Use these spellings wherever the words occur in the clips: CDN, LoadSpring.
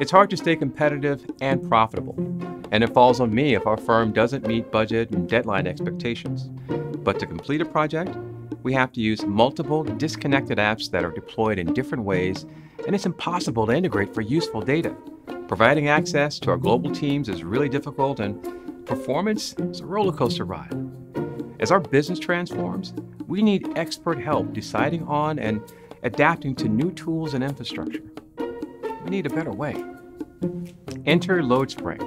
It's hard to stay competitive and profitable, and it falls on me if our firm doesn't meet budget and deadline expectations. But to complete a project, we have to use multiple disconnected apps that are deployed in different ways, and it's impossible to integrate for useful data. Providing access to our global teams is really difficult, and performance is a roller coaster ride. As our business transforms, we need expert help deciding on and adapting to new tools and infrastructure. We need a better way. Enter LoadSpring.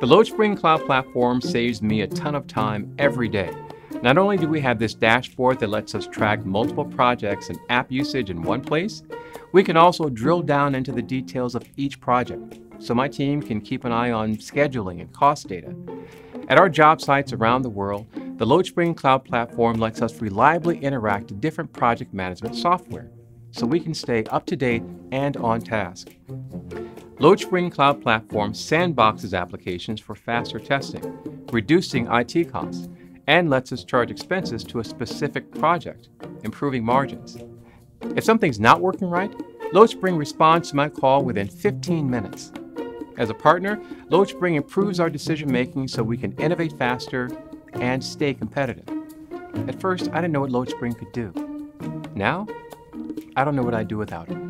The LoadSpring Cloud Platform saves me a ton of time every day. Not only do we have this dashboard that lets us track multiple projects and app usage in one place, we can also drill down into the details of each project, so my team can keep an eye on scheduling and cost data. At our job sites around the world, the LoadSpring Cloud Platform lets us reliably interact with different project management software, so we can stay up to date and on task. LoadSpring Cloud Platform sandboxes applications for faster testing, reducing IT costs, and lets us charge expenses to a specific project, improving margins. If something's not working right, LoadSpring responds to my call within 15 minutes. As a partner, LoadSpring improves our decision-making so we can innovate faster and stay competitive. At first, I didn't know what LoadSpring could do. Now, I don't know what I'd do without it.